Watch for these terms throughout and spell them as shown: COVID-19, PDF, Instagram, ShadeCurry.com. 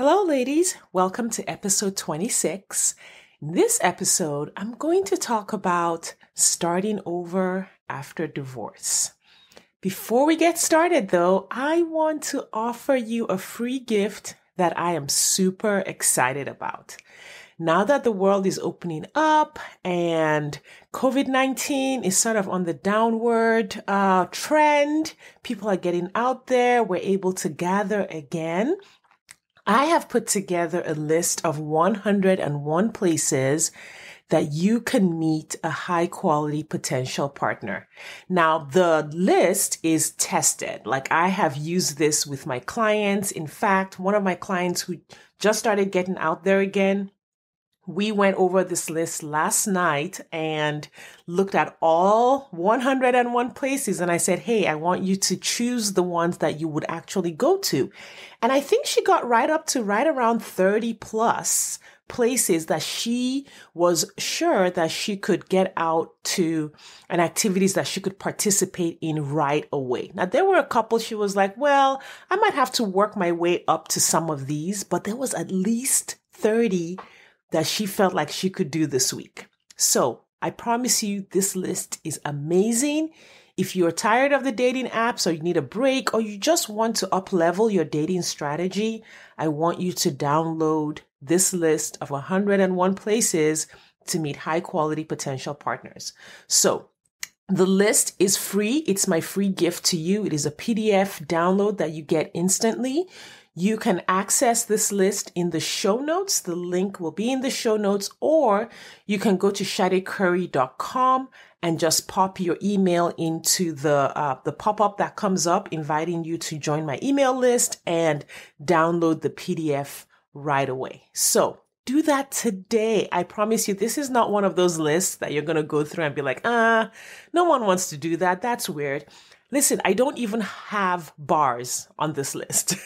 Hello ladies, welcome to episode 26. In this episode, I'm going to talk about starting over after divorce. Before we get started though, I want to offer you a free gift that I am super excited about. Now that the world is opening up and COVID-19 is sort of on the downward trend, people are getting out there, we're able to gather again. I have put together a list of 101 places that you can meet a high quality potential partner. Now, the list is tested. Like I have used this with my clients. In fact, one of my clients who just started getting out there again, we went over this list last night and looked at all 101 places. And I said, hey, I want you to choose the ones that you would actually go to. And I think she got right up to right around 30 plus places that she was sure that she could get out to and activities that she could participate in right away. Now, there were a couple she was like, well, I might have to work my way up to some of these, but there was at least 30 that she felt like she could do this week. So I promise you, this list is amazing. If you're tired of the dating apps or you need a break or you just want to up-level your dating strategy, I want you to download this list of 101 places to meet high-quality potential partners. So the list is free. It's my free gift to you. It is a PDF download that you get instantly. You can access this list in the show notes. The link will be in the show notes, or you can go to ShadeCurry.com and just pop your email into the pop-up that comes up inviting you to join my email list and download the PDF right away. So do that today. I promise you, this is not one of those lists that you're going to go through and be like, no one wants to do that. That's weird. Listen, I don't even have bars on this list,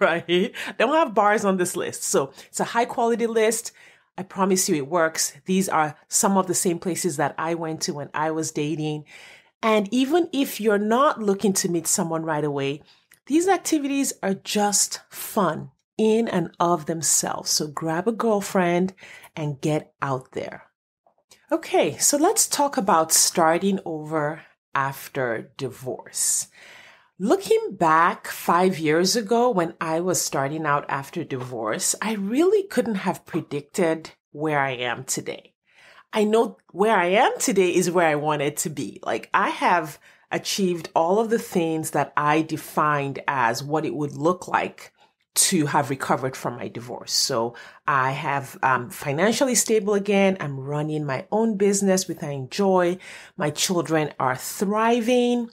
right? I don't have bars on this list. So it's a high quality list. I promise you it works. These are some of the same places that I went to when I was dating. And even if you're not looking to meet someone right away, these activities are just fun in and of themselves. So grab a girlfriend and get out there. Okay, so let's talk about starting over after divorce. Looking back 5 years ago when I was starting out after divorce, I really couldn't have predicted where I am today. I know where I am today is where I wanted to be. Like I have achieved all of the things that I defined as what it would look like to have recovered from my divorce. So I have financially stable again. I'm running my own business, which I enjoy. My children are thriving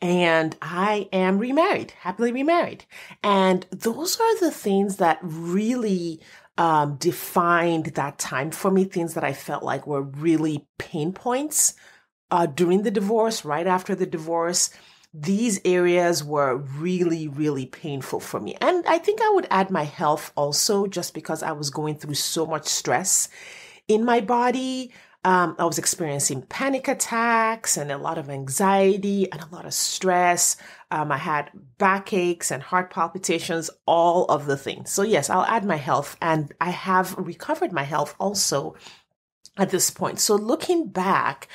and I am remarried, happily remarried. And those are the things that really defined that time for me, things that I felt like were really pain points during the divorce, right after the divorce. These areas were really, really painful for me. And I think I would add my health also, just because I was going through so much stress in my body. I was experiencing panic attacks and a lot of anxiety and a lot of stress. I had backaches and heart palpitations, all of the things. So yes, I'll add my health, and I have recovered my health also at this point. So looking back,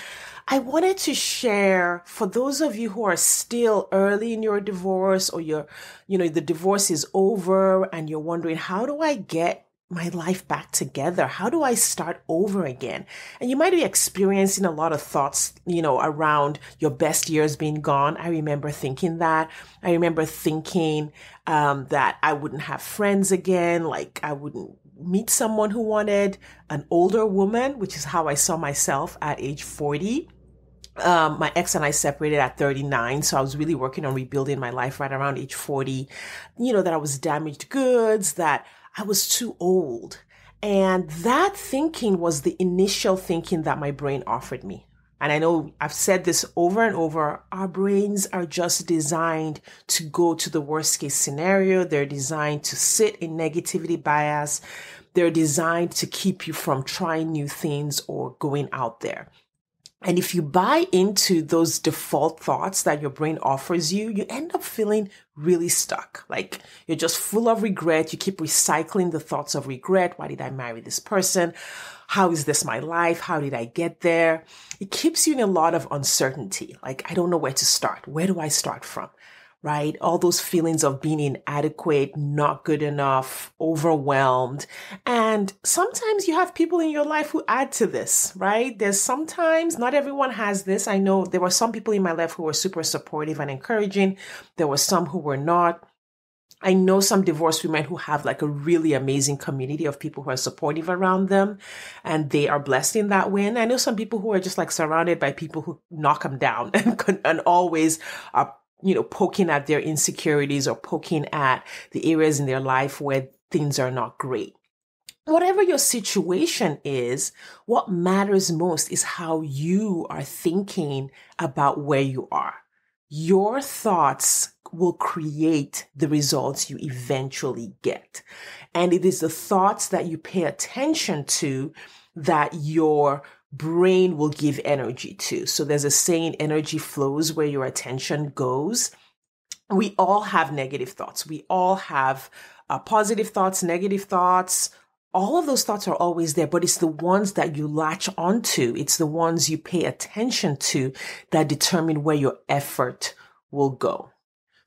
I wanted to share for those of you who are still early in your divorce or the divorce is over and you're wondering, how do I get my life back together? How do I start over again? And you might be experiencing a lot of thoughts, around your best years being gone. I remember thinking that. I remember thinking that I wouldn't have friends again, like I wouldn't meet someone who wanted an older woman, which is how I saw myself at age 40. My ex and I separated at 39. So I was really working on rebuilding my life right around age 40, that I was damaged goods, that I was too old. And that thinking was the initial thinking that my brain offered me. And I know I've said this over and over, our brains are just designed to go to the worst case scenario. They're designed to sit in negativity bias. They're designed to keep you from trying new things or going out there. And if you buy into those default thoughts that your brain offers you, you end up feeling really stuck. Like you're just full of regret. You keep recycling the thoughts of regret. Why did I marry this person? How is this my life? How did I get there? It keeps you in a lot of uncertainty. Like, I don't know where to start. Where do I start from? Right? All those feelings of being inadequate, not good enough, overwhelmed. And sometimes you have people in your life who add to this, right? There's sometimes, not everyone has this. I know there were some people in my life who were super supportive and encouraging. There were some who were not. I know some divorced women who have like a really amazing community of people who are supportive around them, and they are blessed in that way. And I know some people who are just like surrounded by people who knock them down and always are, you know, poking at their insecurities or poking at the areas in their life where things are not great. Whatever your situation is, what matters most is how you are thinking about where you are. Your thoughts will create the results you eventually get. And it is the thoughts that you pay attention to that your brain will give energy to. So there's a saying, energy flows where your attention goes. We all have negative thoughts. We all have positive thoughts, negative thoughts. All of those thoughts are always there, but it's the ones that you latch onto. It's the ones you pay attention to that determine where your effort will go.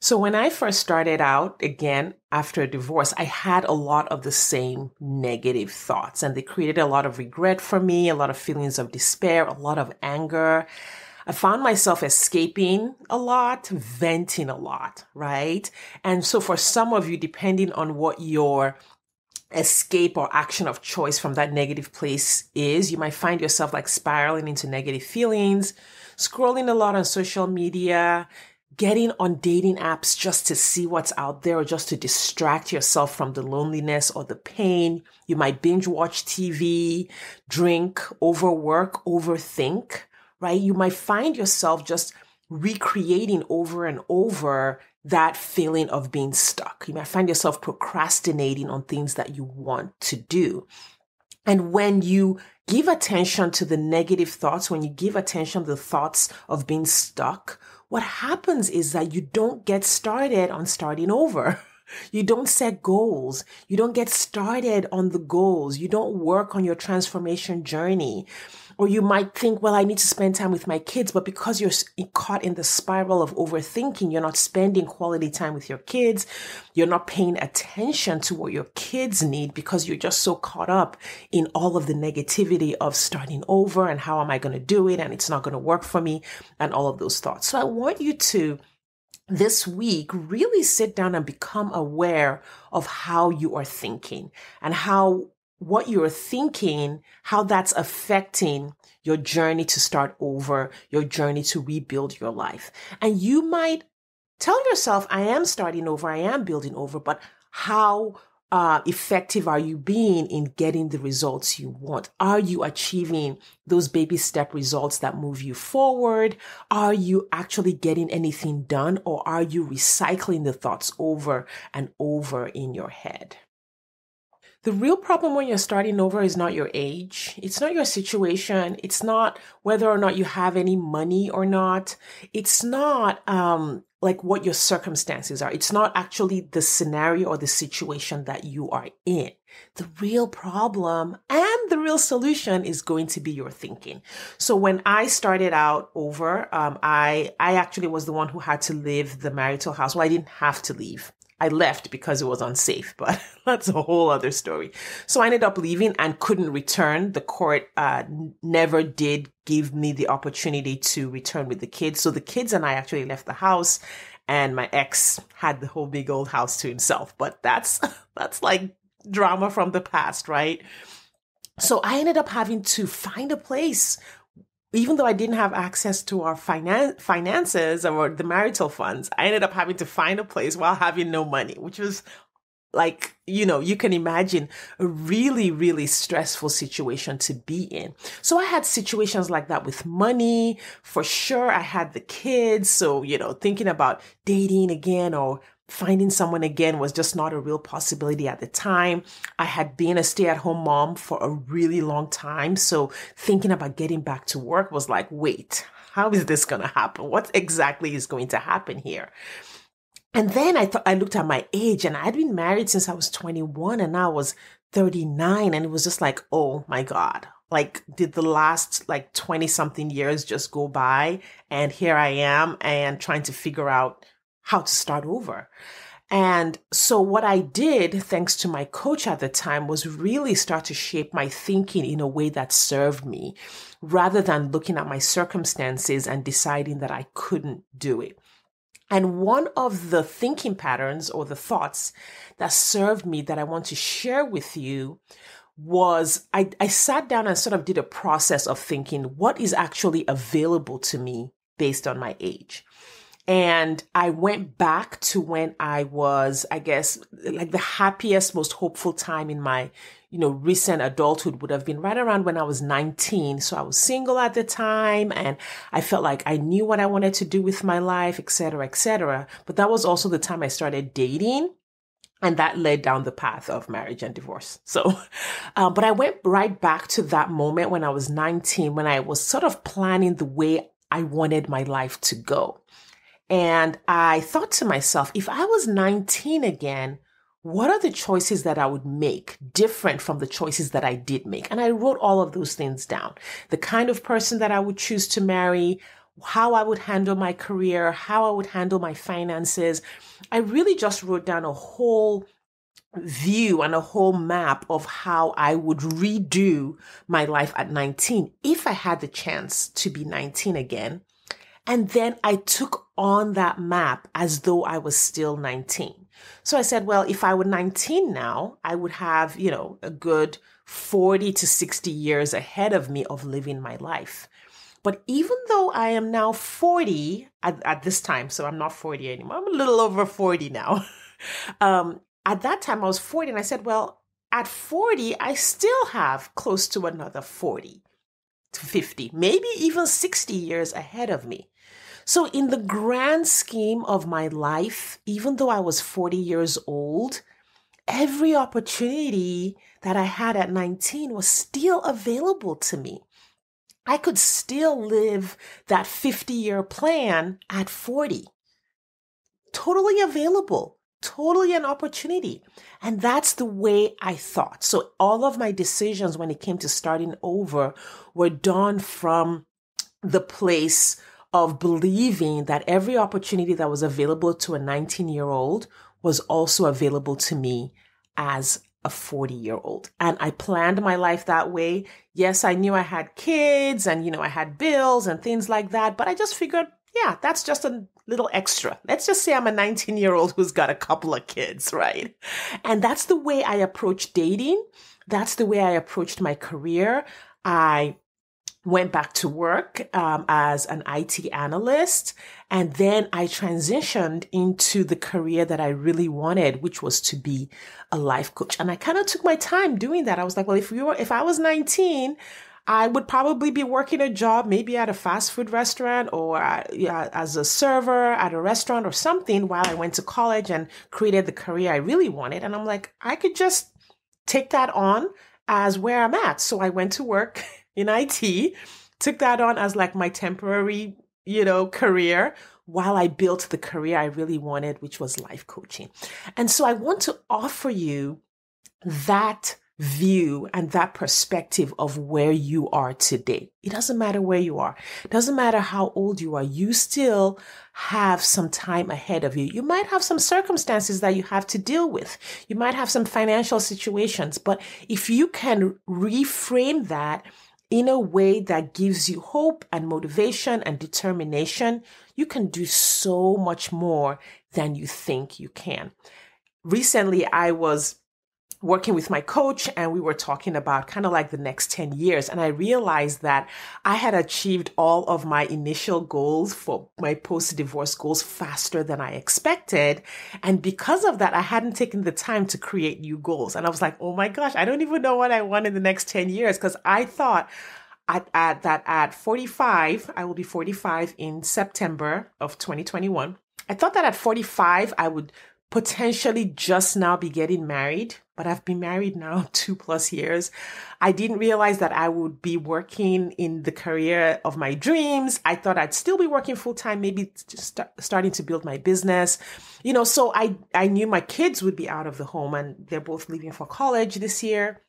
So when I first started out, again, after a divorce, I had a lot of the same negative thoughts, and they created a lot of regret for me, a lot of feelings of despair, a lot of anger. I found myself escaping a lot, venting a lot, right? And so for some of you, depending on what your escape or action of choice from that negative place is, you might find yourself like spiraling into negative feelings, scrolling a lot on social media, getting on dating apps just to see what's out there or just to distract yourself from the loneliness or the pain. You might binge watch TV, drink, overwork, overthink, right? You might find yourself just recreating over and over that feeling of being stuck. You might find yourself procrastinating on things that you want to do. And when you give attention to the negative thoughts, when you give attention to the thoughts of being stuck, what happens is that you don't get started on starting over. You don't set goals. You don't get started on the goals. You don't work on your transformation journey. Or you might think, well, I need to spend time with my kids, but because you're caught in the spiral of overthinking, you're not spending quality time with your kids. You're not paying attention to what your kids need because you're just so caught up in all of the negativity of starting over and how am I going to do it? And it's not going to work for me and all of those thoughts. So I want you to this week, really sit down and become aware of how you are thinking and how what you're thinking, how that's affecting your journey to start over, your journey to rebuild your life. And you might tell yourself, I am starting over, I am building over, but how effective are you being in getting the results you want? Are you achieving those baby step results that move you forward? Are you actually getting anything done, or are you recycling the thoughts over and over in your head? The real problem when you're starting over is not your age. It's not your situation. It's not whether or not you have any money or not. It's not like what your circumstances are. It's not actually the scenario or the situation that you are in. The real problem and the real solution is going to be your thinking. So when I started out over, I actually was the one who had to leave the marital house. Well, I didn't have to leave. I left because it was unsafe, but that's a whole other story. So I ended up leaving and couldn't return. The court never did give me the opportunity to return with the kids. So the kids and I actually left the house, and my ex had the whole big old house to himself. But that's like drama from the past, right? So I ended up having to find a place. Even though I didn't have access to our finances or the marital funds, I ended up having to find a place while having no money, which was like, you know, you can imagine a really, really stressful situation to be in. So I had situations like that with money. For sure, I had the kids. So, you know, thinking about dating again or finding someone again was just not a real possibility at the time. I had been a stay-at-home mom for a really long time. So thinking about getting back to work was like, wait, how is this going to happen? What exactly is going to happen here? And then I looked at my age, and I'd been married since I was 21 and now I was 39. And it was just like, oh my God, like did the last like 20 something years just go by? And here I am and trying to figure out how to start over. And so what I did, thanks to my coach at the time, was really start to shape my thinking in a way that served me rather than looking at my circumstances and deciding that I couldn't do it. And one of the thinking patterns or the thoughts that served me that I want to share with you was I sat down and sort of did a process of thinking what is actually available to me based on my age. And I went back to when I was, I guess, like the happiest, most hopeful time in my, recent adulthood would have been right around when I was 19. So I was single at the time and I felt like I knew what I wanted to do with my life, et cetera, et cetera. But that was also the time I started dating. And that led down the path of marriage and divorce. So, but I went right back to that moment when I was 19, when I was sort of planning the way I wanted my life to go. And I thought to myself, if I was 19 again, what are the choices that I would make different from the choices that I did make? And I wrote all of those things down. The kind of person that I would choose to marry, how I would handle my career, how I would handle my finances. I really just wrote down a whole view and a whole map of how I would redo my life at 19 if I had the chance to be 19 again. And then I took on that map as though I was still 19. So I said, well, if I were 19 now, I would have, a good 40 to 60 years ahead of me of living my life. But even though I am now 40 at this time, so I'm not 40 anymore, I'm a little over 40 now. At that time, I was 40 and I said, well, at 40, I still have close to another 40 to 50, maybe even 60 years ahead of me. So in the grand scheme of my life, even though I was 40 years old, every opportunity that I had at 19 was still available to me. I could still live that 50-year plan at 40. Totally available, totally an opportunity. And that's the way I thought. So all of my decisions when it came to starting over were done from the place of believing that every opportunity that was available to a 19-year-old was also available to me as a 40-year-old. And I planned my life that way. Yes, I knew I had kids and, I had bills and things like that, but I just figured, yeah, that's just a little extra. Let's just say I'm a 19-year-old who's got a couple of kids, right? And that's the way I approached dating. That's the way I approached my career. I went back to work as an IT analyst. And then I transitioned into the career that I really wanted, which was to be a life coach. And I kind of took my time doing that. I was like, well, if I was 19, I would probably be working a job, maybe at a fast food restaurant or as a server at a restaurant or something while I went to college and created the career I really wanted. And I'm like, I could just take that on as where I'm at. So I went to work in IT, took that on as like my temporary, career while I built the career I really wanted, which was life coaching. And so I want to offer you that view and that perspective of where you are today. It doesn't matter where you are. It doesn't matter how old you are. You still have some time ahead of you. You might have some circumstances that you have to deal with. You might have some financial situations, but if you can reframe that in a way that gives you hope and motivation and determination, you can do so much more than you think you can. Recently, I was working with my coach and we were talking about kind of like the next 10 years. And I realized that I had achieved all of my initial goals for my post-divorce goals faster than I expected. And because of that, I hadn't taken the time to create new goals. And I was like, oh my gosh, I don't even know what I want in the next 10 years. Because I thought at 45, I will be 45 in September of 2021. I thought that at 45, I would potentially just now be getting married, but I've been married now 2+ years. I didn't realize that I would be working in the career of my dreams. I thought I'd still be working full time, maybe just starting to build my business. You know, so I knew my kids would be out of the home, and they're both leaving for college this year.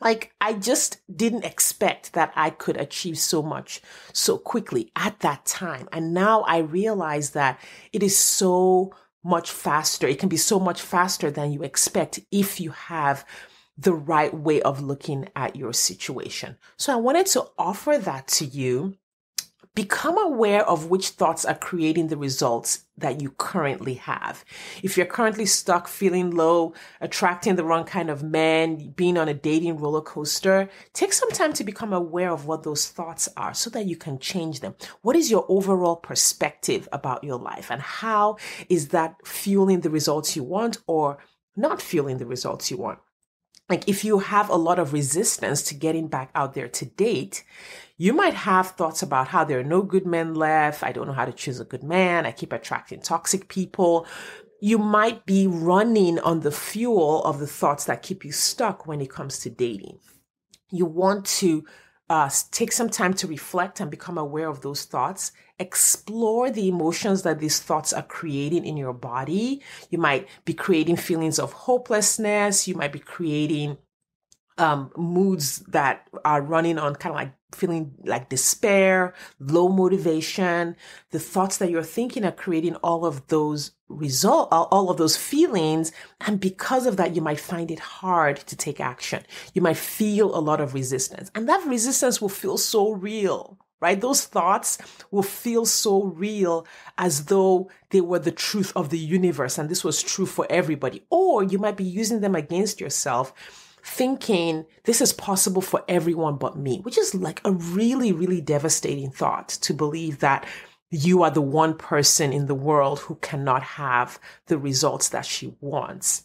Like, I just didn't expect that I could achieve so much so quickly at that time. And now I realize that it is so much faster. It can be so much faster than you expect if you have the right way of looking at your situation. So I wanted to offer that to you. Become aware of which thoughts are creating the results that you currently have. If you're currently stuck, feeling low, attracting the wrong kind of man, being on a dating roller coaster, take some time to become aware of what those thoughts are so that you can change them. What is your overall perspective about your life, and how is that fueling the results you want or not fueling the results you want? Like, if you have a lot of resistance to getting back out there to date, you might have thoughts about how there are no good men left. I don't know how to choose a good man. I keep attracting toxic people. You might be running on the fuel of the thoughts that keep you stuck when it comes to dating. You want to take some time to reflect and become aware of those thoughts. Explore the emotions that these thoughts are creating in your body. You might be creating feelings of hopelessness. You might be creating moods that are running on kind of like feeling like despair, low motivation. The thoughts that you're thinking are creating all of those feelings. And because of that, you might find it hard to take action. You might feel a lot of resistance, and that resistance will feel so real, right? Those thoughts will feel so real, as though they were the truth of the universe. And this was true for everybody. Or you might be using them against yourself, thinking this is possible for everyone but me, which is like a really, really devastating thought, to believe that you are the one person in the world who cannot have the results that she wants.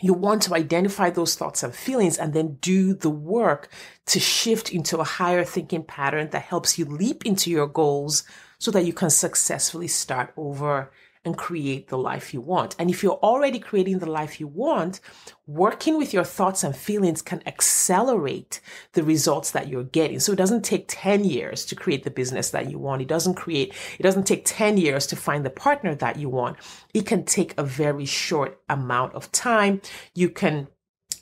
You want to identify those thoughts and feelings, and then do the work to shift into a higher thinking pattern that helps you leap into your goals so that you can successfully start over and create the life you want. And if you're already creating the life you want, working with your thoughts and feelings can accelerate the results that you're getting. So it doesn't take 10 years to create the business that you want. It doesn't take 10 years to find the partner that you want. It can take a very short amount of time. You can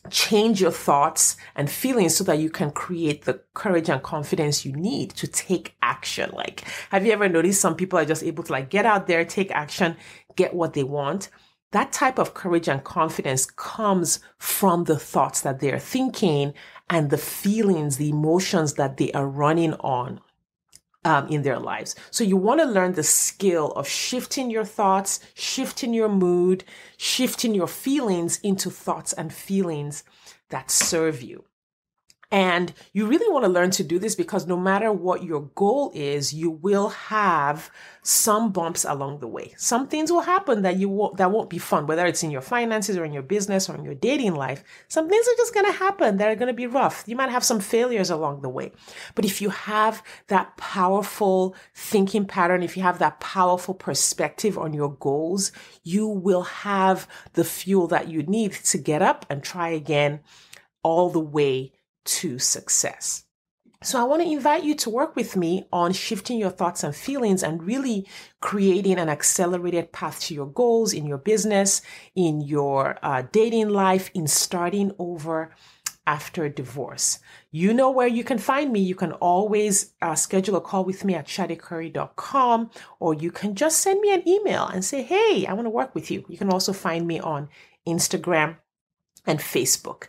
change your thoughts and feelings so that you can create the courage and confidence you need to take action. Like, have you ever noticed some people are just able to like get out there, take action, get what they want? That type of courage and confidence comes from the thoughts that they're thinking and the feelings, the emotions that they are running on in their lives. So you want to learn the skill of shifting your thoughts, shifting your mood, shifting your feelings into thoughts and feelings that serve you. And you really want to learn to do this, because no matter what your goal is, you will have some bumps along the way. Some things will happen that won't be fun, whether it's in your finances or in your business or in your dating life. Some things are just going to happen that are going to be rough. You might have some failures along the way. But if you have that powerful thinking pattern, if you have that powerful perspective on your goals, you will have the fuel that you need to get up and try again all the way to success. So I want to invite you to work with me on shifting your thoughts and feelings and really creating an accelerated path to your goals in your business, in your dating life, in starting over after divorce. You know where you can find me. You can always schedule a call with me at ShadeCurry.com, or you can just send me an email and say, hey, I want to work with you. You can also find me on Instagram and Facebook.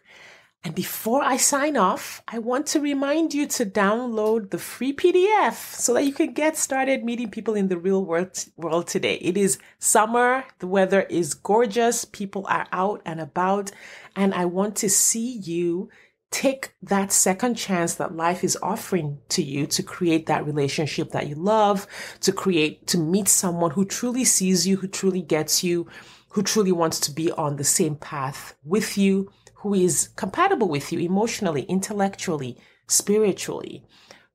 And before I sign off, I want to remind you to download the free PDF so that you can get started meeting people in the real world today. It is summer. The weather is gorgeous. People are out and about. And I want to see you take that second chance that life is offering to you to create that relationship that you love, to meet someone who truly sees you, who truly gets you, who truly wants to be on the same path with you, who is compatible with you emotionally, intellectually, spiritually,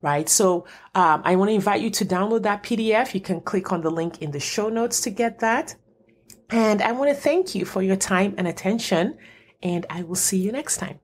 right? So I want to invite you to download that PDF. You can click on the link in the show notes to get that. And I want to thank you for your time and attention, and I will see you next time.